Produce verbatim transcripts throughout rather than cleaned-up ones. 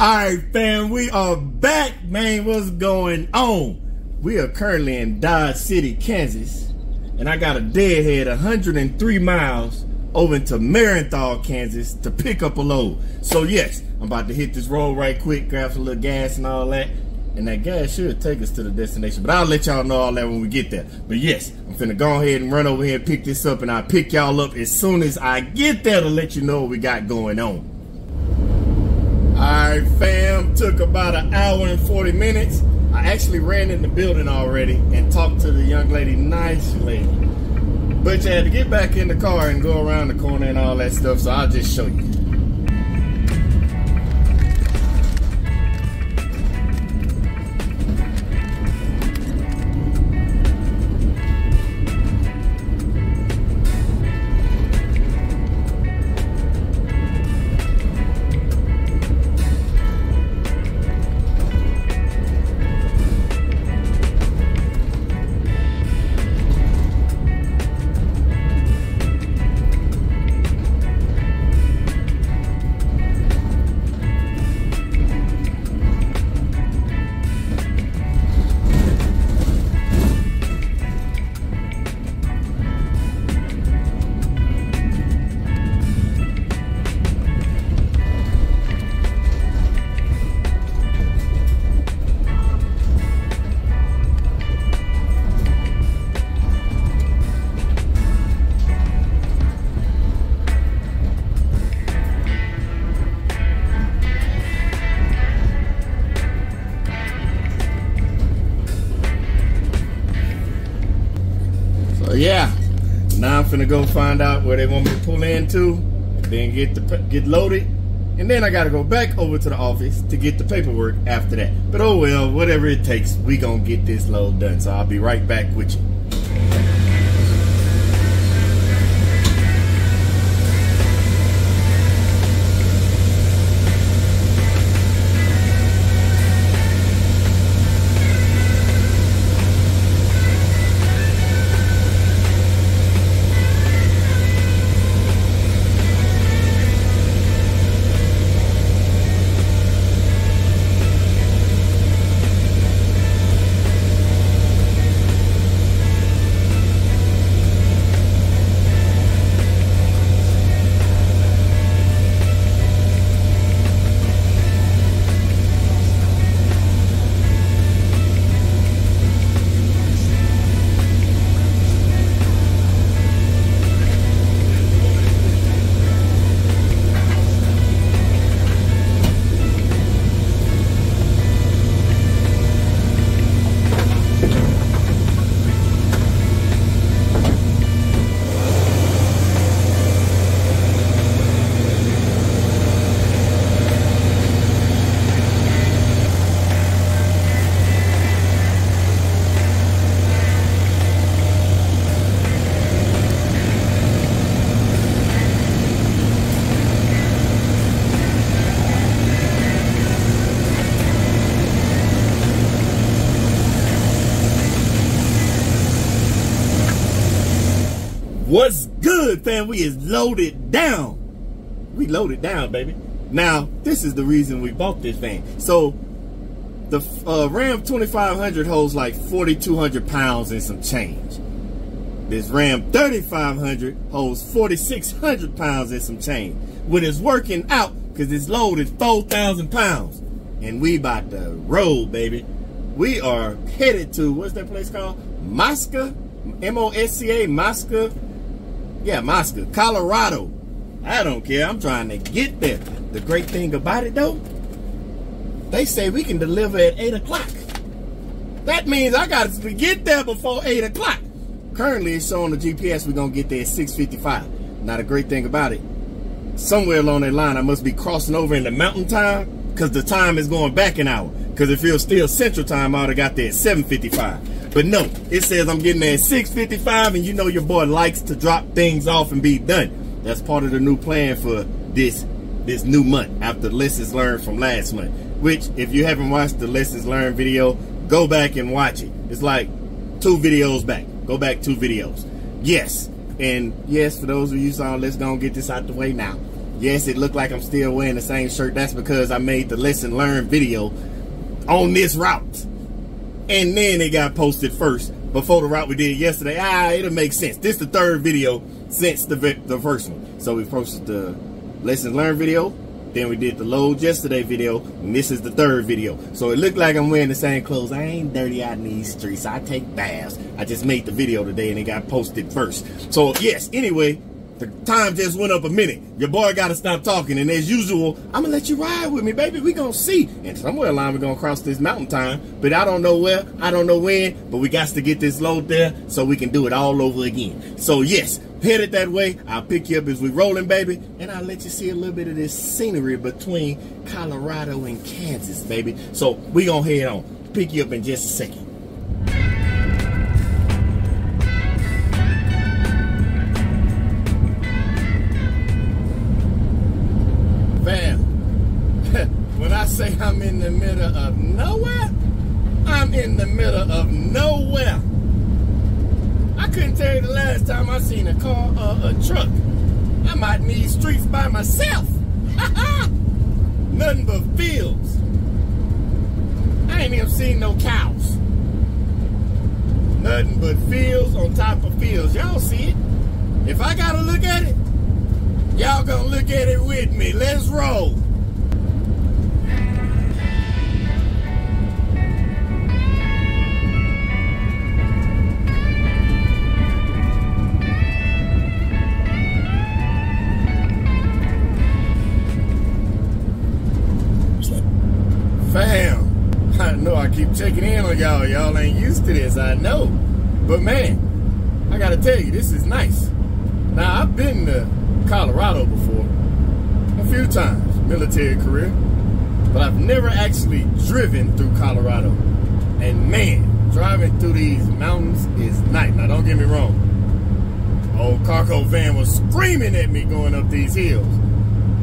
Alright fam, we are back, man. What's going on? We are currently in Dodge City, Kansas, and I got a deadhead one hundred three miles over into Marienthal, Kansas to pick up a load. So yes, I'm about to hit this road right quick, grab some little gas and all that, and that gas should take us to the destination, but I'll let y'all know all that when we get there. But yes, I'm finna go ahead and run over here and pick this up, and I'll pick y'all up as soon as I get there to let you know what we got going on. Alright fam, took about an hour and forty minutes. I actually ran in the building already and talked to the young lady nicely, but you had to get back in the car and go around the corner and all that stuff, so I'll just show you. Yeah, now I'm finna go find out where they want me to pull into, then get the get loaded, and then I gotta go back over to the office to get the paperwork after that. But oh well, whatever it takes, we gonna get this load done. So I'll be right back with you. What's good, fam? We is loaded down. We loaded down, baby. Now, this is the reason we bought this van. So, the uh, Ram twenty-five hundred holds like forty-two hundred pounds and some change. This Ram thirty-five hundred holds forty-six hundred pounds and some change. When it's working out, because this load is four thousand pounds. And we about to roll, baby. We are headed to, what's that place called? Mosca? M O S C A, Mosca. Yeah, Mosca, Colorado. I don't care. I'm trying to get there. The great thing about it, though, they say we can deliver at eight o'clock. That means I got to get there before eight o'clock. Currently, it's showing the G P S we're going to get there at six fifty-five. Now, the great thing about it, somewhere along that line, I must be crossing over into mountain time because the time is going back an hour. Because if it was still central time, I would have got there at seven fifty-five. But no, it says I'm getting there at six fifty-five, and you know your boy likes to drop things off and be done. That's part of the new plan for this this new month after lessons learned from last month. Which, if you haven't watched the lessons learned video, go back and watch it. It's like two videos back. Go back two videos. Yes, and yes, for those of you saw, let's go and get this out the way now. Yes, it looked like I'm still wearing the same shirt. That's because I made the lesson learned video on this route. And then it got posted first before the route we did yesterday. Ah, it'll make sense. This is the third video since the, the first one. So we posted the lesson learned video. Then we did the load yesterday video, and this is the third video. So it looked like I'm wearing the same clothes. I ain't dirty out in these streets. I take baths. I just made the video today, and it got posted first. So, yes, anyway, the time just went up a minute. Your boy got to stop talking, and as usual, I'm going to let you ride with me, baby. We're going to see. And somewhere along, we're going to cross this mountain time, but I don't know where, I don't know when, but we got to get this load there so we can do it all over again. So, yes. Headed that way. I'll pick you up as we rolling, baby, and I'll let you see a little bit of this scenery between Colorado and Kansas, baby. So we gonna head on. Pick you up in just a second. Fam, when I say I'm in the middle of nowhere, I'm in the middle of nowhere. I couldn't tell you the last time I seen a car or a truck. I might need streets by myself. Nothing but fields. I ain't even seen no cows. Nothing but fields on top of fields. Y'all see it. If I gotta look at it, y'all gonna look at it with me. Let's roll. Keep checking in on y'all. Y'all ain't used to this, I know. But man, I gotta tell you, this is nice. Now, I've been to Colorado before, a few times, military career, but I've never actually driven through Colorado. And man, driving through these mountains is nice. Now, don't get me wrong. Old Carco van was screaming at me going up these hills.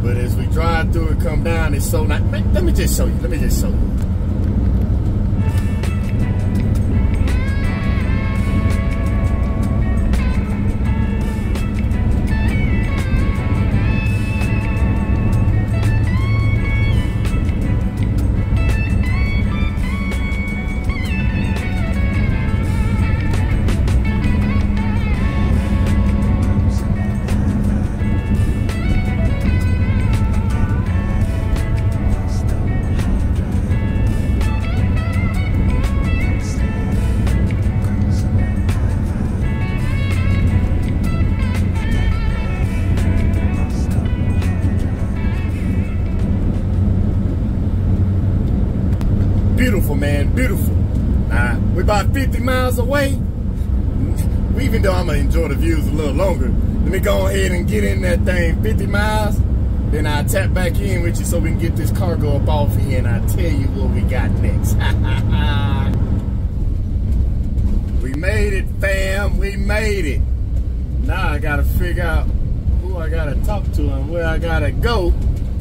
But as we drive through and come down, it's so nice. Man, let me just show you, let me just show you. Beautiful, man, beautiful. Uh, we're about fifty miles away. Even though I'm gonna enjoy the views a little longer, let me go ahead and get in that thing fifty miles, then I'll tap back in with you so we can get this cargo up off here and I'll tell you what we got next. We made it, fam, we made it. Now I gotta figure out who I gotta talk to and where I gotta go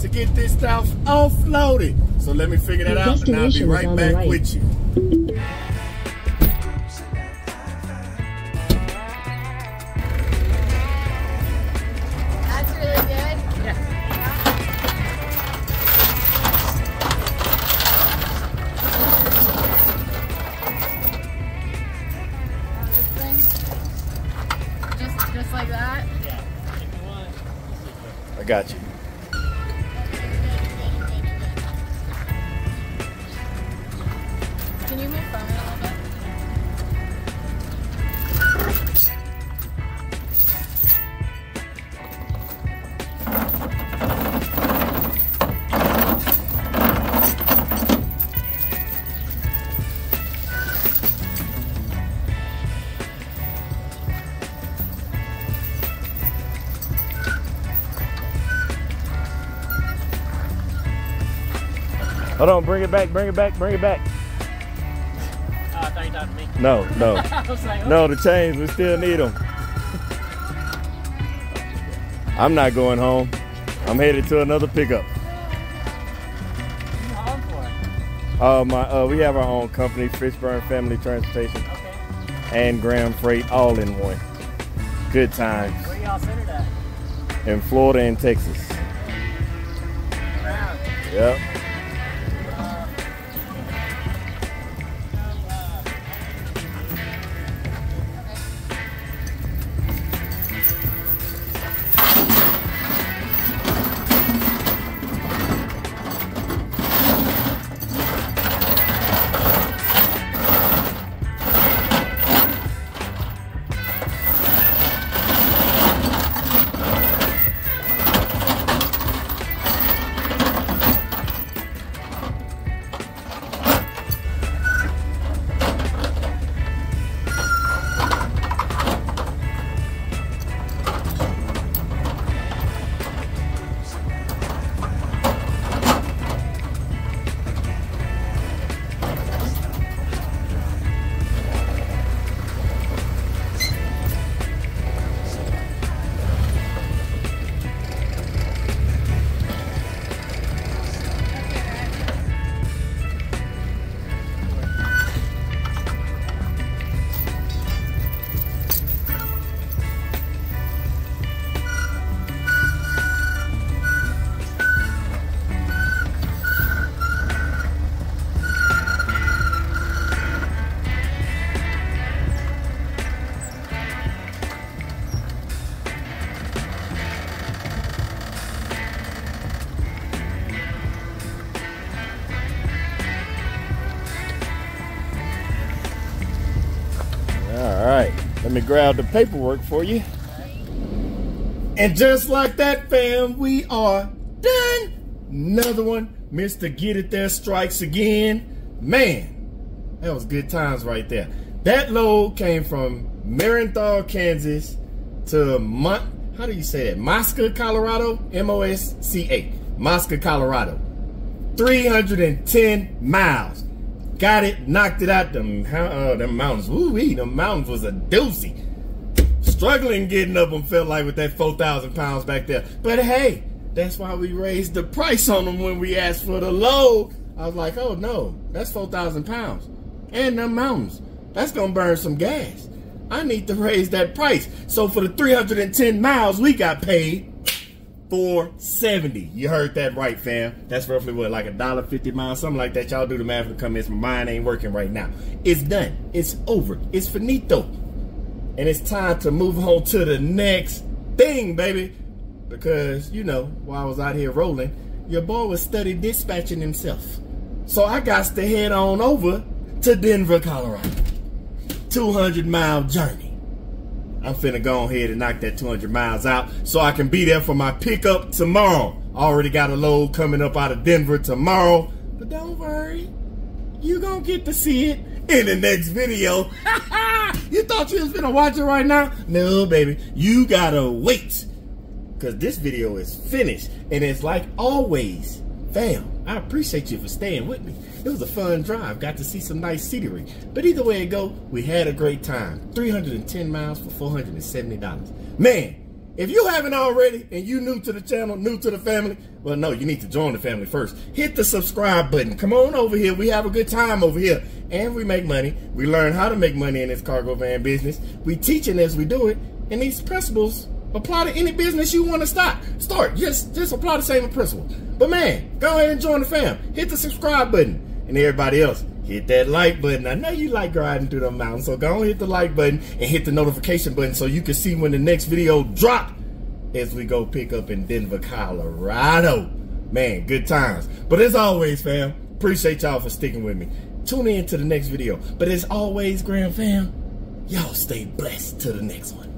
to get this stuff offloaded. So let me figure that out, and I'll be right back right. with you. That's really good. Yeah. Just, just like that? Yeah. If you want. I got you. Can you move from it a little bit? Hold on, bring it back, bring it back, bring it back. No, no, like, no, the chains, we still need them. I'm not going home. I'm headed to another pickup. Who are you home for? Uh, my, uh, we have our own company, Fishburne Family Transportation, okay. And Graham Freight, all in one. Good times. Where y'all centered at? In Florida and Texas. Yep. Let me grab the paperwork for you. And just like that, fam, we are done. Another one. Mister Get It There strikes again. Man, that was good times right there. That load came from Marienthal, Kansas to Mont, how do you say that? Mosca, Colorado, M O S C A, Mosca, Colorado. three hundred ten miles. Got it, knocked it out. Them, uh, them mountains, woo-wee, them mountains was a doozy. Struggling getting up them felt like with that four thousand pounds back there. But hey, that's why we raised the price on them when we asked for the load. I was like, oh no, that's four thousand pounds. And them mountains, that's gonna burn some gas. I need to raise that price. So for the three hundred ten miles, we got paid four seventy. You heard that right, fam. That's roughly what, like a dollar fifty miles, something like that. Y'all do the math in the comments. My mind ain't working right now. It's done. It's over. It's finito. And it's time to move on to the next thing, baby. Because, you know, while I was out here rolling, your boy was study dispatching himself. So I got to head on over to Denver, Colorado. two hundred mile journey. I'm finna go ahead and knock that two hundred miles out so I can be there for my pickup tomorrow. Already got a load coming up out of Denver tomorrow. But don't worry, you gonna get to see it in the next video. You thought you was finna watch it right now? No, baby, you gotta wait. Cause this video is finished. And it's like always, fam, I appreciate you for staying with me. It was a fun drive. Got to see some nice scenery. But either way it go, we had a great time. three hundred ten miles for four hundred seventy dollars. Man, if you haven't already and you new to the channel, new to the family, well, no, you need to join the family first. Hit the subscribe button. Come on over here. We have a good time over here. And we make money. We learn how to make money in this cargo van business. We teaching as we do it. And these principles apply to any business you want to start. Start. Just, just apply the same principle. But man, go ahead and join the fam. Hit the subscribe button. And everybody else, hit that like button. I know you like riding through the mountains, so go and hit the like button and hit the notification button so you can see when the next video drop as we go pick up in Denver, Colorado. Man, good times. But as always, fam, appreciate y'all for sticking with me. Tune in to the next video. But as always, Graham fam, y'all stay blessed till the next one.